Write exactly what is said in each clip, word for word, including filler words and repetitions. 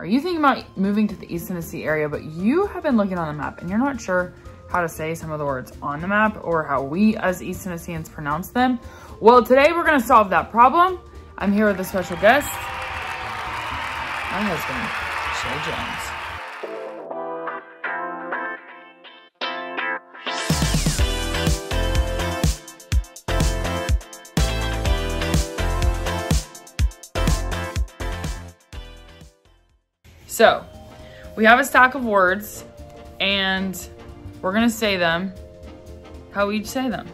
Are you thinking about moving to the East Tennessee area, but you have been looking on the map and you're not sure how to say some of the words on the map or how we as East Tennesseans pronounce them? Well, today we're gonna solve that problem. I'm here with a special guest, my husband, Shay Jones. So, we have a stack of words, and we're gonna say them how we each say them.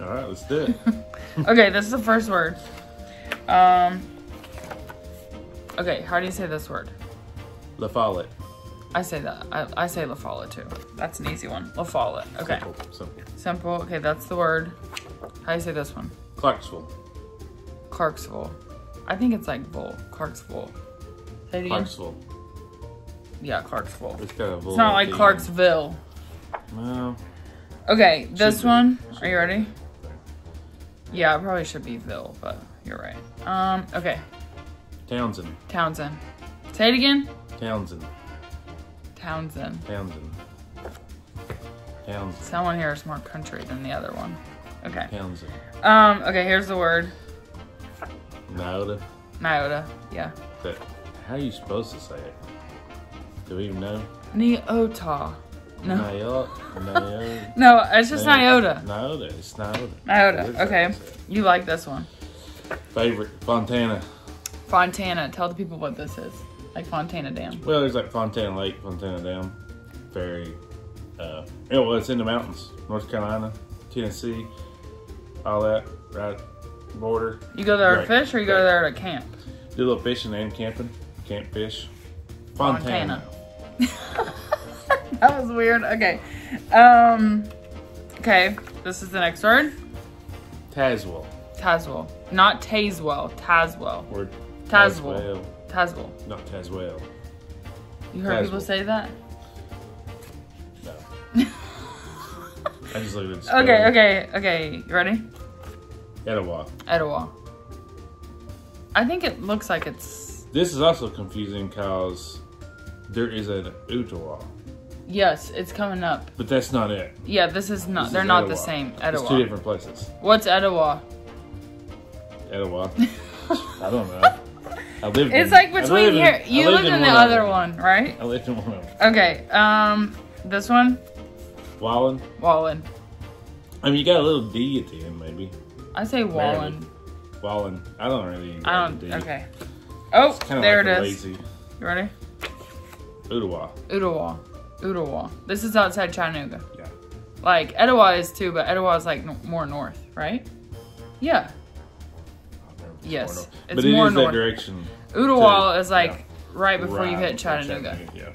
All right, let's do it. Okay, this is the first word. Um, okay, how do you say this word? La Follette. I say that. I, I say La Follette too. That's an easy one. La Follette. Okay. Simple, simple. Simple. Okay, that's the word. How do you say this one? Clarksville. Clarksville. I think it's like bull. Clarksville. Clarksville. Yeah, Clarksville. It's, kind of it's not like Clarksville. No. Okay, this should one. Be, Are you ready? Be. Yeah, it probably should be Ville, but you're right. Um, okay. Townsend. Townsend. Say it again. Townsend. Townsend. Townsend. Townsend. Someone here is more country than the other one. Okay. Townsend. Um, okay, here's the word. Niota. Niota, yeah. That. How are you supposed to say it? Do we even know? Niota. No. Niota. Niota. No, it's just Niota. Niota. It's Niota. Niota. Okay. You like this one. Favorite. Fontana. Fontana. Tell the people what this is. Like Fontana Dam. Well, there's like Fontana Lake, Fontana Dam. Very, uh, yeah, well, it's in the mountains. North Carolina, Tennessee, all that, right? Border. You go there to fish or you go there to camp? Do a little fishing and camping. Can't fish. Fontana. Fontana. That was weird. Okay. Um, okay. This is the next word. Tazewell. Tazewell. Not Tazewell. Tazewell. Word. Tazewell. Tazewell. Tazewell. Not Tazewell. You heard Tazewell. People say that? No. I just looked at the spelling. Okay, okay, okay. You ready? Etowah. Etowah. I think it looks like it's... This is also confusing because there is an Etowah. Yes, it's coming up. But that's not it. Yeah, this is not. This they're is not Etowah. The same. Etowah. It's two different places. What's Etowah? Etowah. I don't know. I lived it's in, like between here. In, you lived, lived in, in the other one, one, right? I lived in one of them. Okay. Um, this one? Wallen. Wallen. I mean, you got a little D at the end, maybe. I say Wallen. Maybe. Wallen. I don't really. I don't. Okay. Oh, there like it is. Lazy. You ready? Etowah. Etowah. Etowah. This is outside Chattanooga. Yeah. Like, Etowah is too, but Etowah is like no, more north, right? Yeah. Yes. It's but it more is north. That direction. Etowah to, is like yeah, right before right you hit Chattanooga. Chattanooga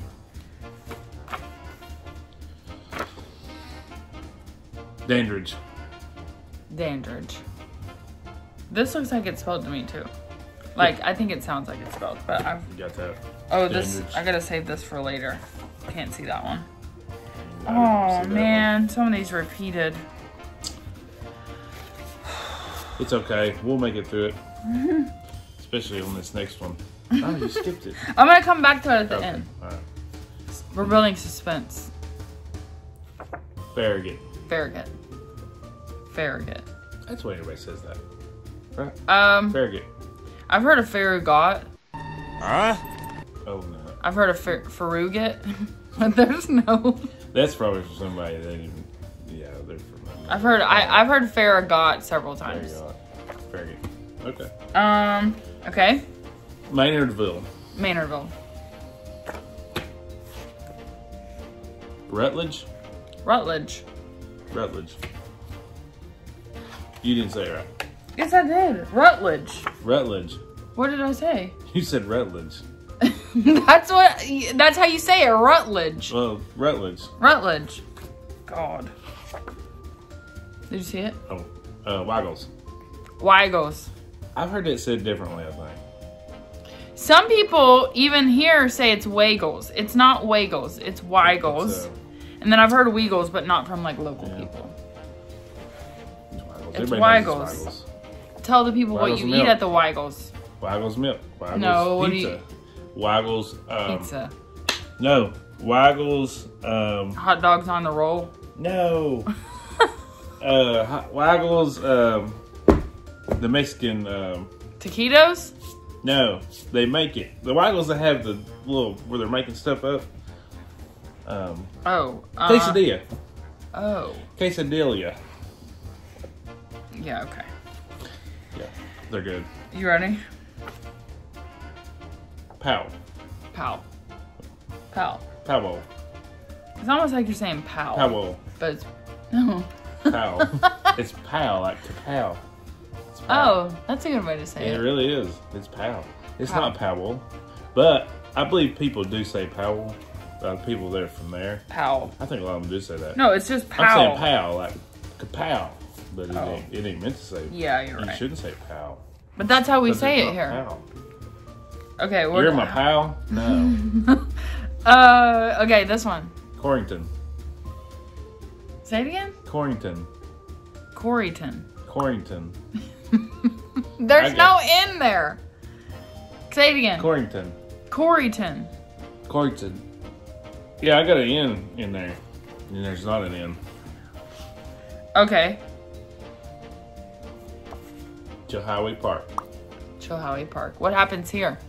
yeah. Dandridge. Dandridge. This looks like it's spelled to me too. Like, I think it sounds like it's spelled, but I've... You got that. Oh, Standards. This... I gotta save this for later. Can't see that one. I oh, that man. One. Some of these repeated. It's okay. We'll make it through it. Mm-hmm. Especially on this next one. Oh, you skipped it. I'm gonna come back to it at the okay. end. All right. We're building suspense. Farragut. Farragut. Farragut. That's why everybody says that. Right? Um... Farragut. I've heard of Farragut. Huh? Oh no. I've heard of Far Farragut, but there's no. That's probably for somebody that even. Yeah, they're from. Like, I've heard. I, I've heard Farragut several times. Farragut. Farragut. Okay. Um. Okay. Maynardville. Maynardville. Rutledge. Rutledge. Rutledge. You didn't say it right. Yes, I did. Rutledge. Rutledge. What did I say? You said Rutledge. That's what. That's how you say it. Rutledge. Well, Rutledge. Rutledge. God. Did you see it? Oh, uh, Waggles. Waggles. I've heard it said differently, I think. Some people even here say it's Waggles. It's not Waggles. It's Waggles. So. And then I've heard Weagles, but not from like local yeah. people. It's Waggles. It's Waggles. Tell the people Waggles what you eat milk. At the Waggles. Waggles milk. Waggles no, pizza. Waggles um, pizza. No, Waggles um, hot dogs on the roll. No, uh, Waggles um, the Mexican um, taquitos. No, they make it. The Waggles that have the little where they're making stuff up. Um, oh, uh, quesadilla. Oh, quesadilla. Yeah. Okay. Yeah, they're good. You ready? Powell. Powell. Powell. Powell. It's almost like you're saying Powell. Powell. But it's no. Powell. It's Powell, like to Powell. It's Powell. Oh, that's a good way to say it. It really is. It's Powell. It's Powell. Not Powell, but I believe people do say Powell. Uh, people that are from there. Powell. I think a lot of them do say that. No, it's just Powell. I'm saying Powell, like kapow. But oh. it, ain't, it ain't meant to say. Yeah, you're you right. You shouldn't say Powell. But that's how we say it here. Powell. Okay, we're You're my pal? No. uh, okay, this one. Corryton. Say it again? Corryton. Corryton. Corryton. There's no in there. Say it again. Corryton. Corryton. Corryton. Yeah, I got an N in there. And there's not an N. Okay. Chilhowee Park. Chilhowee Park. What happens here?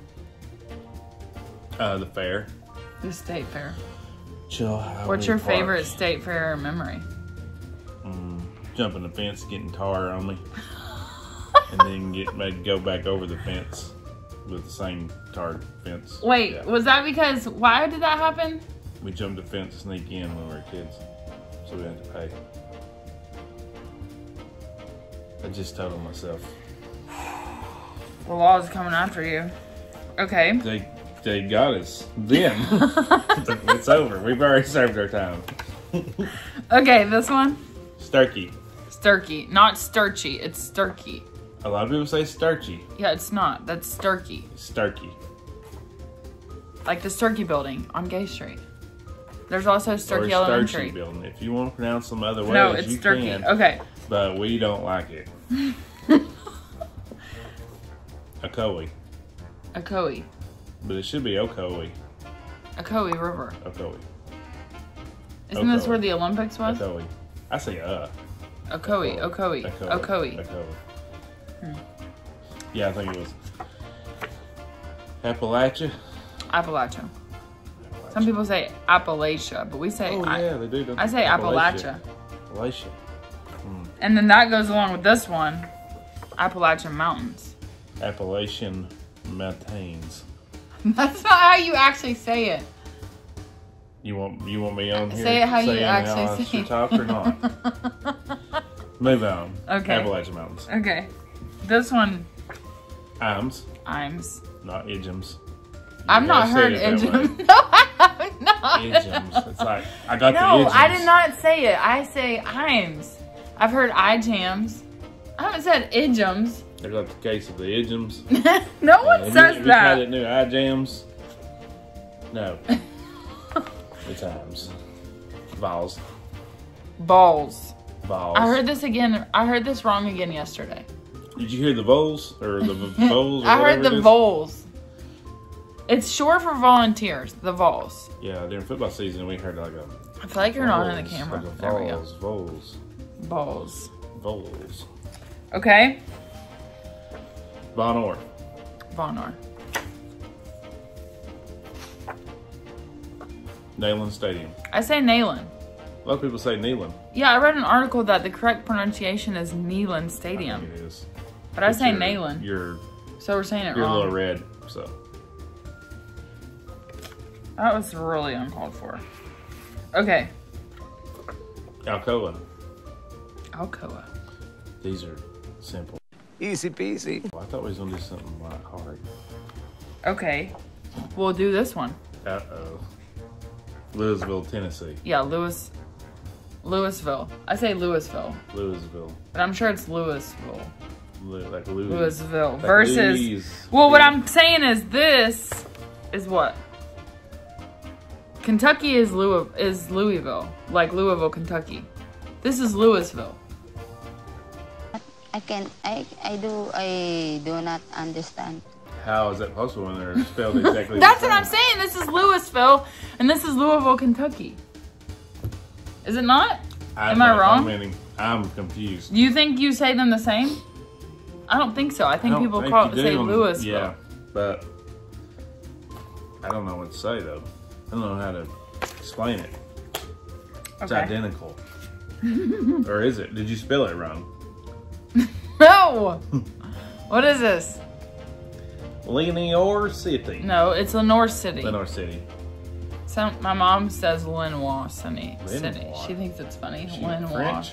Uh, the fair. The state fair. Chilhowee What's your Park. favorite state fair memory? Mm, jumping the fence, getting tar on me. And then get made go back over the fence with the same tar fence. Wait, yeah. was that because, why did that happen? We jumped the fence to sneak in when we were kids. So we had to pay. I just told on myself. The law is coming after you. Okay. They, They got us then. It's over. We've already served our time. Okay, this one. Sturkey. Sturkey. Not sturchy. It's sturkey. A lot of people say sturchy. Yeah, it's not. That's sturkey. Sturkey. Like the Sturkey building on Gay Street. There's also Sturkey Elementary. Sturkey building. If you want to pronounce them other ways, no, it's you sturkey. can. Okay. But we don't like it. Ocoee. Ocoee. But it should be Ocoee. Ocoee River. Ocoee. Isn't Ocoee. This where the Olympics was? Ocoee. I say uh. Ocoee. Ocoee. Ocoee. Ocoee. Ocoee. Hmm. Yeah, I think it was. Appalachia. Appalachia. Appalachia. Some people say Appalachia, but we say. Oh I, yeah, they do. Don't I say Appalachia. Appalachia. Hmm. And then that goes along with this one, Appalachian Mountains. Appalachian Mountains. That's not how you actually say it. You want you want me on here? Say it how you actually say it. Top or not? Move on. Okay. Appalachian Mountains. Okay. This one. Ijams. Ijams. Not Ijams. I've not heard Ijams. No, I have not. Ijams. It's like I got no, the Ijams. No, I did not say it. I say Ijams. I've heard Ijams. I haven't said Ijams. I got the case of the Ijams. No one uh, says we, that. We call it new Ijams. No. It's Ijams. Balls. Balls. Balls. I heard this again. I heard this wrong again yesterday. Did you hear the voles or the voles? Or I heard the it voles. It's short for volunteers. The voles. Yeah, during football season, we heard like a. I feel like you're voles, not in the camera. Like there voles, we go. Voles. Voles. Voles. Okay. Von Orr. Von Orr. Neyland Stadium. I say Neyland. A lot of people say Neyland. Yeah, I read an article that the correct pronunciation is Neyland Stadium. I think it is. But, but I say Neyland. You're, so we're saying it you're wrong. You're a little red, so. That was really uncalled for. Okay. Alcoa. Alcoa. These are simple. Easy peasy. Well, I thought we was gonna do something like hard. Okay, we'll do this one. Uh oh. Louisville, Tennessee. Yeah, Louis, Louisville. I say Louisville. Louisville. But I'm sure it's Louisville. Lu like Louis Louisville like versus. Louise. Well, what I'm saying is this is what. Kentucky is Louis is Louisville, like Louisville, Kentucky. This is Louisville. I can I I do I do not understand. how is that possible when they're spelled exactly That's the same? What I'm saying. This is Louisville, and this is Louisville, Kentucky. Is it not? I'm Am I wrong? Commenting. I'm confused. Do you think you say them the same? I don't think so. I think I people think call it say Louisville. Yeah, but I don't know what to say though. I don't know how to explain it. It's okay. Identical. Or is it? Did you spell it wrong? No! What is this? Lenoir City. No, it's Lenoir City. Lenoir City. So my mom says Lenoir City. City. She thinks it's funny. She Lenoir. French?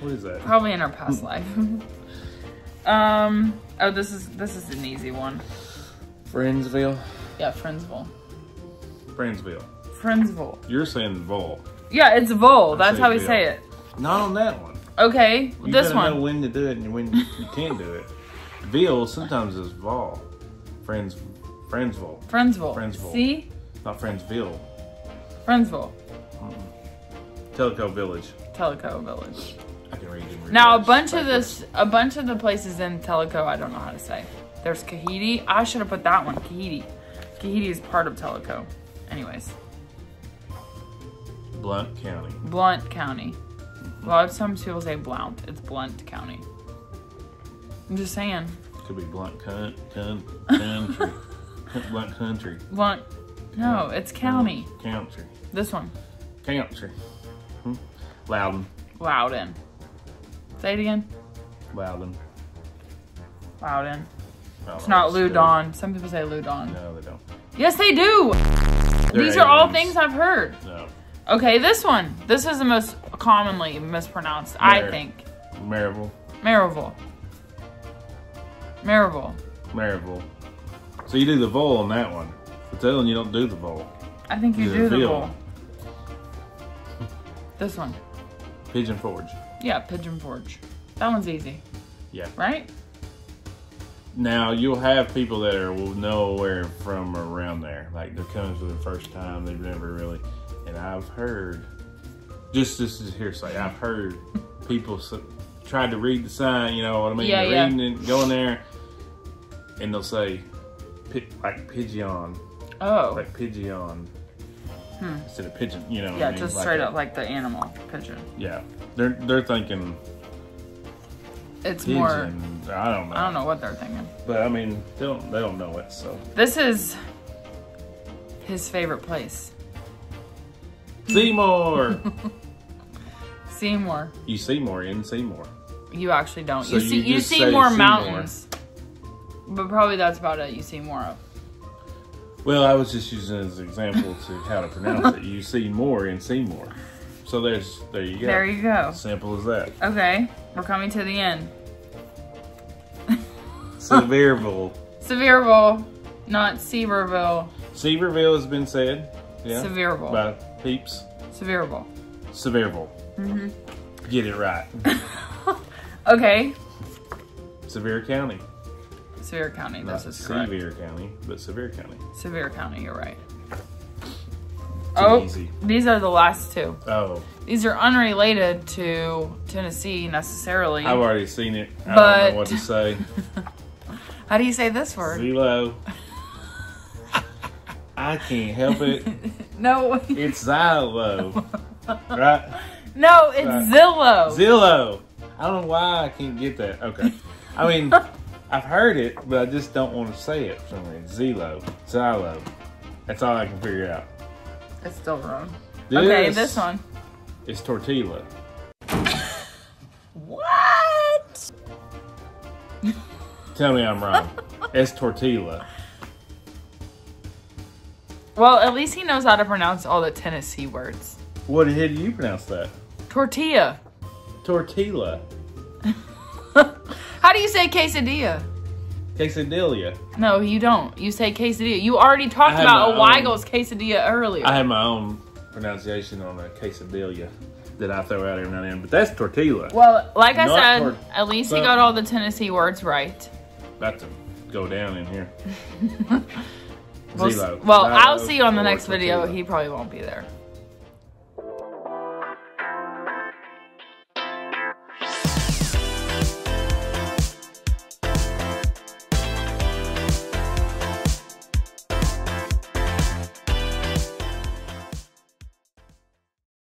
What is that? Probably in her past life. um. Oh, this is this is an easy one. Friendsville. Yeah, Friendsville. Friendsville. Friendsville. You're saying Vol. Yeah, it's Vol. I'm That's how we Ville. Say it. Not on that one. Okay, you this one. You know when to do it and when you can't do it. Ville sometimes is Vol. Friends, Friendsville. Friendsville. Friendsville. See? Not Friendsville. Friendsville. Mm-hmm. Tellico Village. Tellico Village. I can read it. Now a bunch backwards. of this, a bunch of the places in Tellico, I don't know how to say. There's Kahite. I should have put that one. Kahite. Kahite is part of Tellico. Anyways. Blount County. Blount County. Mm-hmm. A lot of times people say Blount. It's Blount County. I'm just saying. Could be Blount Cunt, Cunt, Country. Blount Country. Blount. No, it's county. Country. This one. Country. Hmm. Loudon. Loudon. Say it again. Loudon. Loudon. Loudon. It's not Loudon. Some people say Loudon. No, they don't. Yes, they do. They're These aliens. are all things I've heard. No. Okay, this one. This is the most commonly mispronounced, Mar I think. Maryville. Maryville. Maryville. Maryville. So you do the vowel on that one. I'm telling you, don't do the vowel. I think you, you do the vowel. This one. Pigeon Forge. Yeah, Pigeon Forge. That one's easy. Yeah. Right? Now, you'll have people that are will know where from around there. Like, they're coming for the first time. They've never really... And I've heard... Just this is hearsay. I've heard people... tried to read the sign, you know what I mean? Yeah, yeah. Reading and going there, and they'll say, like, pigeon. Oh. Like, pigeon. Hmm. Instead of pigeon, you know what I mean? Yeah, just straight up, like the animal, pigeon. Yeah. They're they're thinking... It's pigeon. More... I don't know. I don't know what they're thinking. But, I mean, they don't, they don't know it, so... This is his favorite place. Seymour! Seymour. You see more in Seymour. You actually don't. So you see, you, you see more mountains, but probably that's about it. You see more of. Well, I was just using it as an example to how to pronounce it. You see more in Seymour. So there's there you go. There you go. Simple as that. Okay, we're coming to the end. Sevierville. Sevierville, not Sevierville. Sevierville has been said. Yeah. Sevierville. By peeps. Sevierville. Sevierville. Mm-hmm. Get it right. Okay. Sevier County. Sevier County, that's correct. Sevier County, but Sevier County. Sevier County, you're right. Too oh, easy. These are the last two. Oh. These are unrelated to Tennessee necessarily. I've already seen it. I but... don't know what to say. How do you say this word? Zillow. I can't help it. No. It's Zillow. Right? No, it's right. Zillow. Zillow. I don't know why I can't get that. Okay. I mean, I've heard it, but I just don't want to say it for some reason. Zillow. Zillow. That's all I can figure out. It's still wrong. This okay, this one. It's Tortilla. What? Tell me I'm wrong. It's Tortilla. Well, at least he knows how to pronounce all the Tennessee words. What the hell do you pronounce that? Tortilla. Tortilla. How do you say quesadilla? Quesadilla. No, you don't. You say quesadilla. You already talked about a Waggles quesadilla earlier. I have my own pronunciation on a quesadilla that I throw out every now and then, but that's tortilla. Well, like I said, at least he got all the Tennessee words right. About to go down in here. Well, I'll see you on the next video. He probably won't be there.